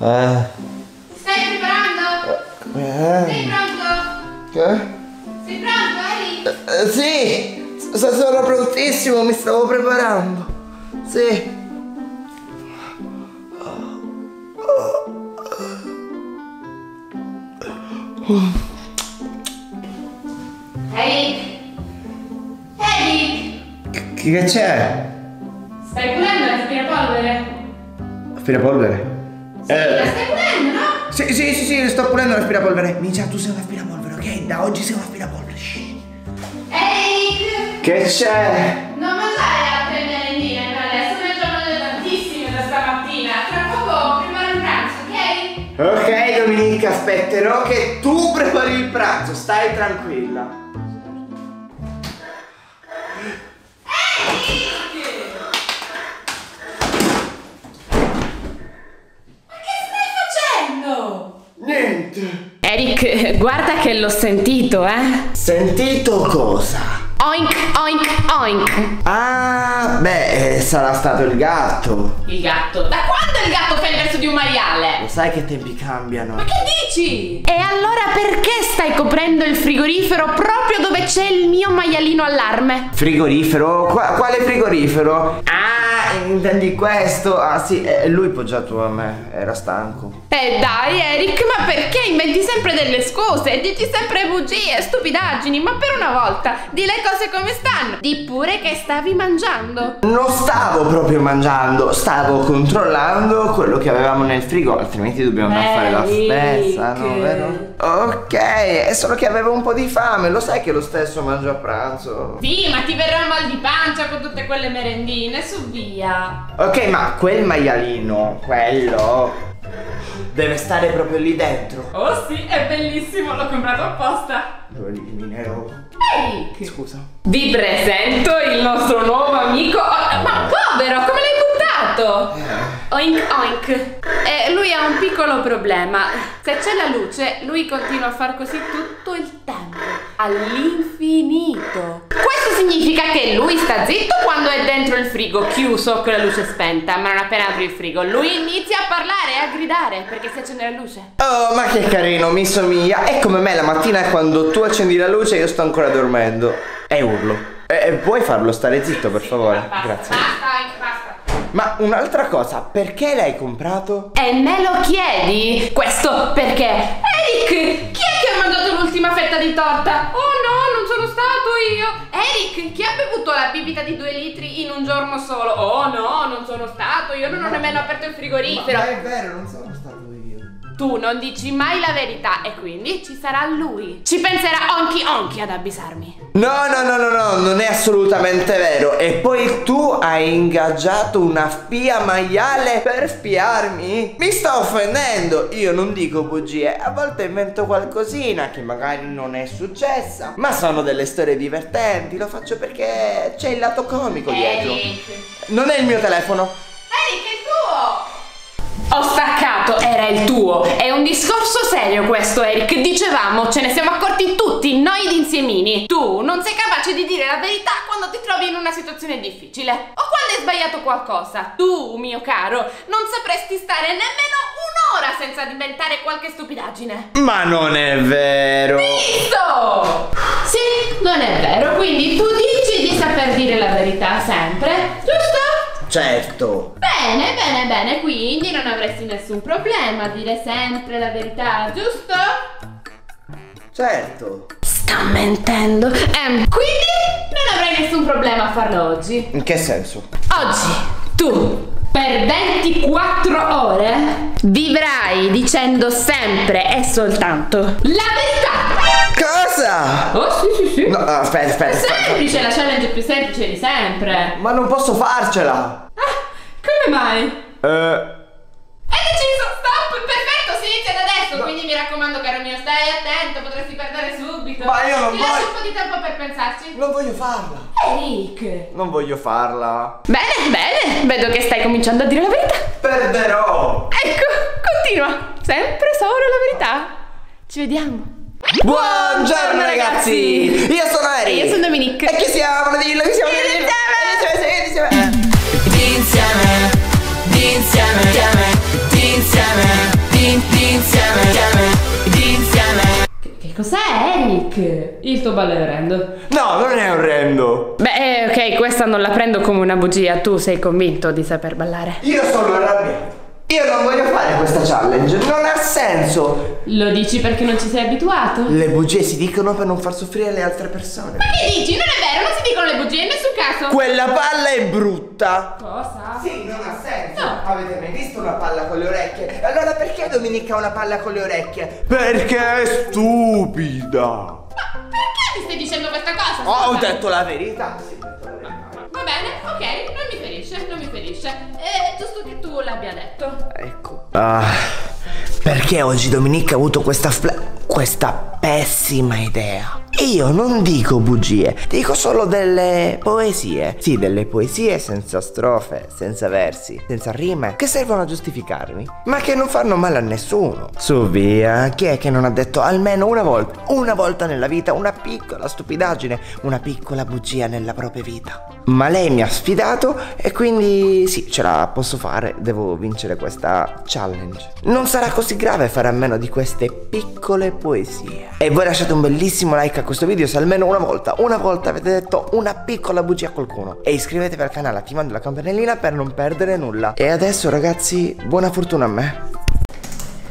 Ti stai preparando? Sei pronto? Che? Sei pronto, Harry? Sì, sono prontissimo, mi stavo preparando. Sì. Eric! Eric! Che c'è? Stai pulendo l'aspirapolvere? L'aspirapolvere? Sì, la stai pulendo, no? Sì, sto pulendo l'aspirapolvere. Mica, tu sei un aspirapolvere, ok? Da oggi sei un aspirapolvere. Eric! Che c'è? Non mangiare altre merendine, adesso ne ho mangiato tantissime da stamattina. Tra poco preparo il pranzo, ok? Ok, Dominick, aspetterò che tu prepari il pranzo, stai tranquilla. Eric, guarda che l'ho sentito, eh? Sentito cosa? Oink, oink, oink. Ah, beh, sarà stato il gatto. Il gatto? Da quando il gatto fa il verso di un maiale? Lo sai che tempi cambiano. Ma che dici? E allora perché stai coprendo il frigorifero proprio dove c'è il mio maialino allarme? Frigorifero? Quale frigorifero? Intendi questo? Ah sì, lui poggiato a me, era stanco. Dai Eric, ma perché inventi sempre delle scuse? Dici sempre bugie, stupidaggini, ma per una volta di le cose come stanno. Di pure che stavi mangiando. Non stavo proprio mangiando, stavo controllando quello che avevamo nel frigo, altrimenti dobbiamo andare a fare la spesa, no, vero? Ok, è solo che avevo un po' di fame, lo sai che lo stesso mangio a pranzo. Sì, ma ti verrà mal di pancia con tutte quelle merendine, su via. Ok, ma quel maialino, quello, deve stare proprio lì dentro. Oh sì, è bellissimo, l'ho comprato apposta. Lo eliminerò. Eric! Scusa. Vi presento il nostro nuovo amico. Oh, ma povero, come l'hai buttato? Oink oink. Lui ha un piccolo problema. Se c'è la luce, lui continua a far così tutto il tempo, all'infinito. Questo significa che lui sta zitto quando è dentro il frigo chiuso con la luce spenta, ma non appena apri il frigo lui inizia a parlare e a gridare perché si accende la luce. Oh, ma che carino, mi somiglia. È come me la mattina quando tu accendi la luce e io sto ancora dormendo e urlo. E puoi farlo stare zitto, per favore? Basta, grazie. Ma un'altra cosa, perché l'hai comprato? E me lo chiedi? Questo perché? Eric, chi è che ha mangiato l'ultima fetta di torta? Oh no, non sono stato io! Eric, chi ha bevuto la bibita di 2 litri in un giorno solo? Oh no, non sono stato io, non ho nemmeno aperto il frigorifero. Ma è vero, non sono stato io. Tu non dici mai la verità e quindi ci sarà lui. Ci penserà Onchi Onchi ad avvisarmi. No, non è assolutamente vero. E poi tu hai ingaggiato una spia maiale per spiarmi? Mi sto offendendo. Io non dico bugie, a volte invento qualcosina che magari non è successa, ma sono delle storie divertenti. Lo faccio perché c'è il lato comico dietro. Non è il mio telefono. Eric, è tuo. Ho staccato, era il tuo. È un discorso serio questo, Eric. Dicevamo, ce ne siamo accorti tutti, noi d'insiemini. Tu non sei capace di dire la verità quando ti trovi in una situazione difficile o quando hai sbagliato qualcosa. Tu, mio caro, non sapresti stare nemmeno un'ora senza diventare qualche stupidaggine. Ma non è vero. Visto? Sì, non è vero. Quindi tu dici di saper dire la verità sempre, giusto? Certo. Bene, quindi non avresti nessun problema a dire sempre la verità, giusto? Certo. Sta mentendo. Quindi non avrai nessun problema a farlo oggi. In che senso? Oggi tu per 24 ore vivrai dicendo sempre e soltanto la verità. Cosa? Oh sì. No, aspetta. Semplice, la challenge più semplice di sempre. Ma non posso farcela. Come mai? È deciso, stop, perfetto, si inizia da adesso, no. Quindi mi raccomando caro mio, stai attento, potresti perdere subito. Ma io non voglio... Ti lascio un po' di tempo per pensarci. Non voglio farla. Eric! Non voglio farla. Bene, vedo che stai cominciando a dire la verità. Perderò. Ecco, continua, sempre solo la verità. Ci vediamo. Buongiorno ragazzi, io sono Eric. E io sono Dominick. E chi siamo? Dinsieme. Dinsieme. Cos'è, Eric? Il tuo ballo è orrendo. No, non è orrendo. Beh, ok, questa non la prendo come una bugia. Tu sei convinto di saper ballare. Io sono arrabbiato. Io non voglio fare questa challenge, non ha senso. Lo dici perché non ci sei abituato? Le bugie si dicono per non far soffrire le altre persone. Ma che dici? Non è vero, non si dicono le bugie, in nessun caso. Quella palla è brutta. Cosa? Sì, non ha senso. No. Avete mai visto una palla con le orecchie? Allora perché Dominick ha una palla con le orecchie? Perché è stupida. Ma perché mi stai dicendo questa cosa? Oh, ho detto la verità. Sì, ho detto la verità. Va bene, ok, non mi ferisce, non mi ferisce. È giusto che tu l'abbia detto. Ecco. Ah, perché oggi Dominick ha avuto questa pessima idea? Io non dico bugie, dico solo delle poesie. Sì, delle poesie senza strofe, senza versi, senza rime, che servono a giustificarmi, ma che non fanno male a nessuno. Su via, chi è che non ha detto almeno una volta nella vita, una piccola stupidaggine, una piccola bugia nella propria vita? Ma lei mi ha sfidato e quindi sì, ce la posso fare, devo vincere questa challenge. Non sarà così grave fare a meno di queste piccole poesie. E voi lasciate un bellissimo like a questo video se almeno una volta avete detto una piccola bugia a qualcuno, e iscrivetevi al canale attivando la campanellina per non perdere nulla. E adesso ragazzi, buona fortuna a me.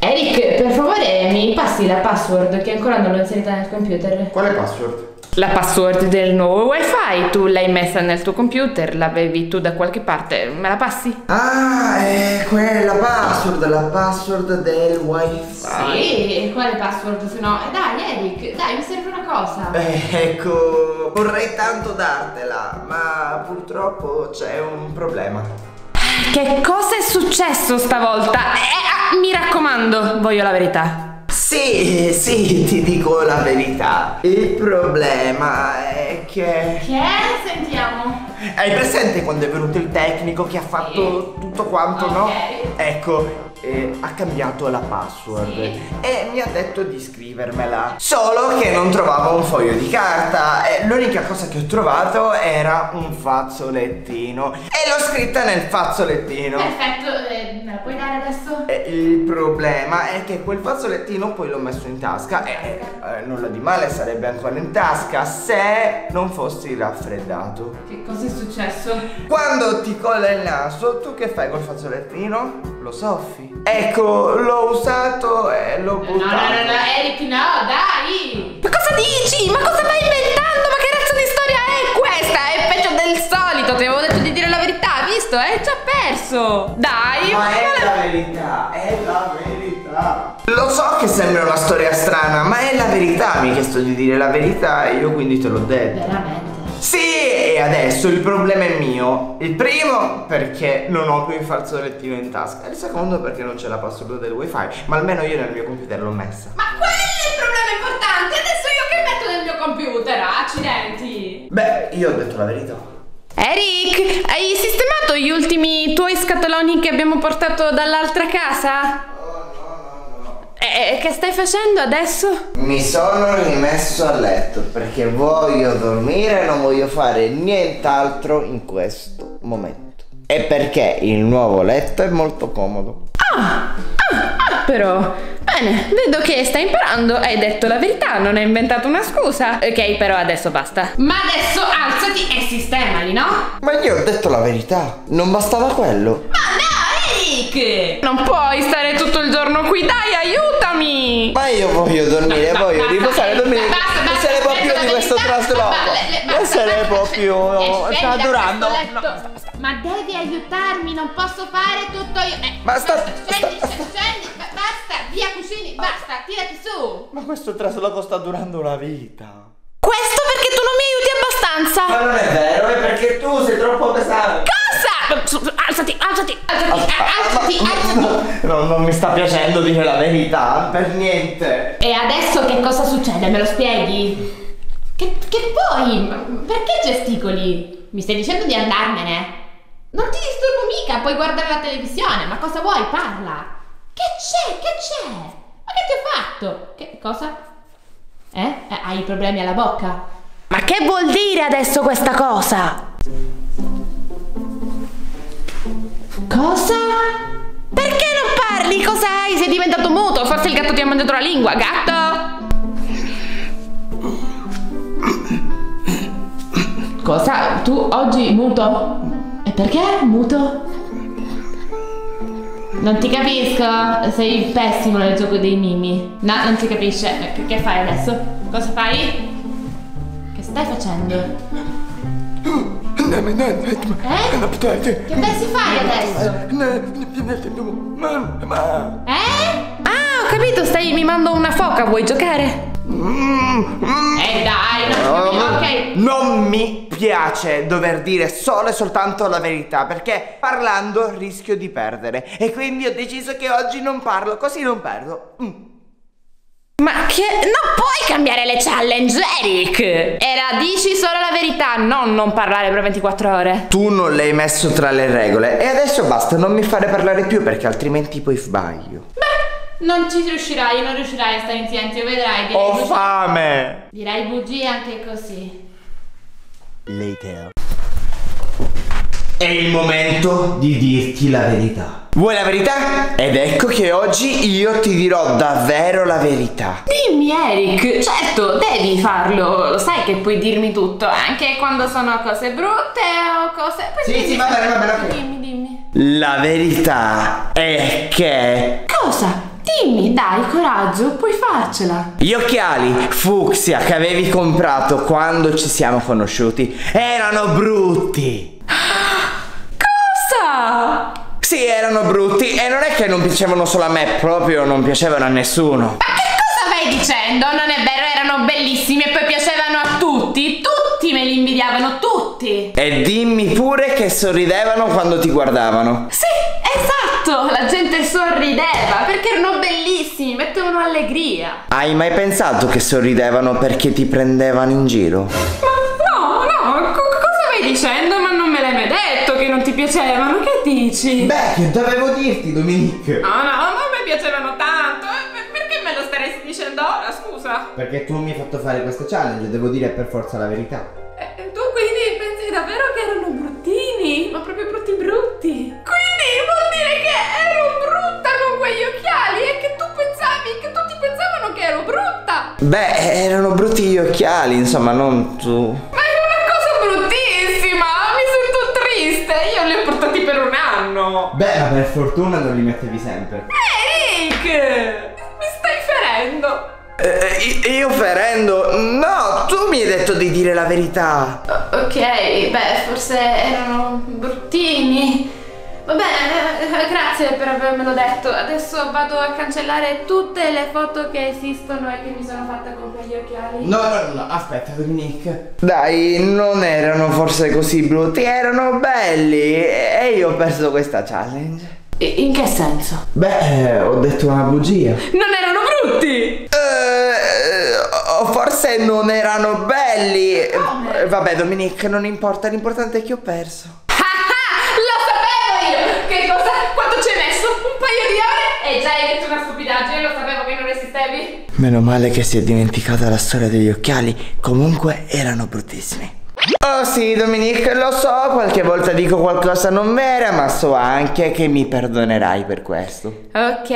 Eric, per favore mi passi la password che ancora non l'ho inserita nel computer. Quale password? La password del nuovo wifi, tu l'hai messa nel tuo computer, l'avevi tu da qualche parte, me la passi? Ah, è quella password, la password del wifi. Sì, quale password se no? Dai Eric, dai, mi serve una cosa. Ecco, vorrei tanto dartela, ma purtroppo c'è un problema. Che cosa è successo stavolta? Mi raccomando, voglio la verità. Sì, ti dico la verità. Il problema è che... Che? Sentiamo. Hai presente quando è venuto il tecnico che ha fatto tutto quanto, no? Ecco, ha cambiato la password e mi ha detto di scrivermela. Solo che non trovavo un foglio di carta e l'unica cosa che ho trovato era un fazzolettino, e l'ho scritta nel fazzolettino. Perfetto, me la puoi dare adesso? Il problema è che quel fazzolettino poi l'ho messo in tasca e nulla di male, sarebbe ancora in tasca se non fossi raffreddato. Che cosa è successo? Quando ti cola il naso, tu che fai col fazzolettino? Lo soffi. Ecco, l'ho usato e l'ho buttato. No, Eric, no, dai! Ma cosa dici? Ma cosa stai inventando? Ma che razza di storia è questa? È peggio del solito, ti avevo detto di dire la verità, visto? Hai già perso! Dai! Ma è la verità, è la verità. Lo so che sembra una storia strana, ma è la verità, mi hai chiesto di dire la verità e io quindi te l'ho detto. Veramente? Sì! E adesso il problema è mio. Il primo perché non ho più il fazzolettino in tasca, e il secondo perché non c'è la password del wifi, ma almeno io nel mio computer l'ho messa. Ma qual è il problema importante? Adesso io che metto nel mio computer? Accidenti. Beh, io ho detto la verità. Eric, hai sistemato gli ultimi tuoi scatoloni che abbiamo portato dall'altra casa? E che stai facendo adesso? Mi sono rimesso a letto perché voglio dormire e non voglio fare nient'altro in questo momento. E perché il nuovo letto è molto comodo. Però, bene, vedo che stai imparando, hai detto la verità, non hai inventato una scusa. Ok, però adesso basta. Ma adesso alzati e sistemali, no? Ma io ho detto la verità, non bastava quello. Ma no, Eric! Non puoi stare tutto il giorno qui, dai, aiuto! Ma io voglio dormire, voglio riposare, dormire. Non se ne può più di questo trasloco. Non se ne può più. Sta durando. Ma devi aiutarmi, non posso fare tutto io. Basta. Scendi, basta, via cucini, basta, tirati su. Ma questo trasloco sta durando una vita. Questo perché tu non mi aiuti abbastanza. Ma non è vero, è perché tu sei troppo pesante. Cosa? Alzati. Non mi sta piacendo dire la verità, per niente. E adesso che cosa succede? Me lo spieghi? Che vuoi? Perché gesticoli? Mi stai dicendo di andarmene? Non ti disturbo mica, puoi guardare la televisione, ma cosa vuoi? Parla. Che c'è? Che c'è? Ma che ti ho fatto? Che cosa? Hai problemi alla bocca? Ma che vuol dire adesso questa cosa? Cosa? Perché non parli? Cos'hai? Sei diventato muto? Forse il gatto ti ha mangiato la lingua, gatto! Cosa? Tu oggi muto? E perché muto? Non ti capisco, sei pessimo nel gioco dei mimi. No, non si capisce. Che fai adesso? Cosa fai? Che stai facendo? Eh? Che pensi fai adesso? Ah, ho capito, stai mimando una foca, vuoi giocare? Dai, ok. Non mi piace dover dire solo e soltanto la verità, perché parlando rischio di perdere, e quindi ho deciso che oggi non parlo, così non perdo. Ma che... non puoi cambiare le challenge, Eric! Era dici solo la verità, non parlare per 24 ore. Tu non l'hai messo tra le regole, e adesso basta, non mi fare parlare più, perché altrimenti poi sbaglio. Beh, non ci riuscirai, non riuscirai a stare in silenzio, vedrai. Ho fame! Direi bugie anche così. Later. È il momento di dirti la verità. Vuoi la verità? Ed ecco che oggi io ti dirò davvero la verità. Dimmi, Eric. Certo, devi farlo. Lo sai che puoi dirmi tutto, anche quando sono cose brutte o cose... Sì, va bene. Dimmi. La verità è che... Cosa? Dimmi, dai, coraggio, puoi farcela. Gli occhiali fucsia che avevi comprato quando ci siamo conosciuti erano brutti. Cosa? Sì, erano brutti, e non è che non piacevano solo a me, proprio non piacevano a nessuno. Ma che cosa vai dicendo? Non è vero, erano bellissimi e poi piacevano a tutti. Tutti me li invidiavano, tutti. E dimmi pure che sorridevano quando ti guardavano. Sì, esatto. La gente sorrideva perché erano bellissimi, mettevano allegria. Hai mai pensato che sorridevano perché ti prendevano in giro? Ma no, cosa vai dicendo? Ma non me l'hai mai detto che non ti piacevano, che dici? Beh, che dovevo dirti, Dominick. No, non mi piacevano tanto, perché me lo staresti dicendo ora, scusa? Perché tu mi hai fatto fare questa challenge, devo dire per forza la verità. Tu quindi pensi davvero che erano bruttini? Ma proprio brutti? Quindi vuol dire che ero brutta con quegli occhiali e che tu pensavi, che tutti pensavano che ero brutta? Beh, erano brutti gli occhiali, insomma, non tu. Ma è una cosa bruttissima, mi sento triste, io li ho portati per un anno. Beh, ma per fortuna non li mettevi sempre. Eric, mi stai ferendo. Io ferendo? No, tu mi hai detto di dire la verità. Ok, beh, forse erano bruttini. Vabbè, grazie per avermelo detto. Adesso vado a cancellare tutte le foto che esistono e che mi sono fatta con quegli occhiali. No, aspetta, Dominick. Dai, non erano forse così brutti, erano belli. E io ho perso questa challenge. In che senso? Beh, ho detto una bugia. Non erano brutti! Forse non erano belli. Come? Vabbè, Dominick, non importa, l'importante è che ho perso. Lo sapevo io! Che cosa? Quanto ci hai messo? Un paio di ore? E già hai detto una stupidaggine, lo sapevo che non resistevi. Meno male che si è dimenticata la storia degli occhiali. Comunque erano bruttissimi. Oh sì, Dominick, lo so, qualche volta dico qualcosa non vera, ma so anche che mi perdonerai per questo. Ok,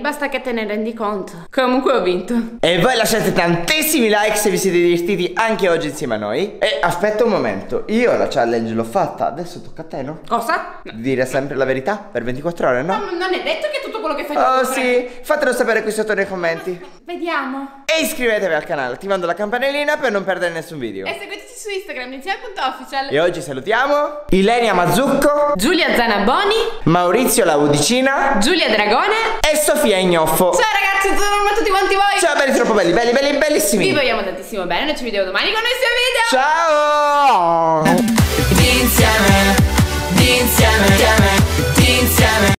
basta che te ne rendi conto. Comunque ho vinto. E voi lasciate tantissimi like se vi siete divertiti anche oggi insieme a noi. E aspetta un momento, io la challenge l'ho fatta, adesso tocca a te, no? Cosa? Dire sempre la verità per 24 ore, no? Ma non è detto che tutto quello che fai... Oh sì, fatelo sapere qui sotto nei commenti. Vediamo. E iscrivetevi al canale attivando la campanellina per non perdere nessun video. E seguiteci su Instagram, Dinsieme.official. E oggi salutiamo Ilenia Mazzucco, Giulia Zanaboni, Maurizio Laudicina, Giulia Dragone e Sofia Ignoffo. Ciao ragazzi, sono a tutti quanti voi. Ciao belli, troppo belli, belli, bellissimi. Vi vogliamo tantissimo bene, noi ci vediamo domani con un nuovo video. Ciao. Dinsieme.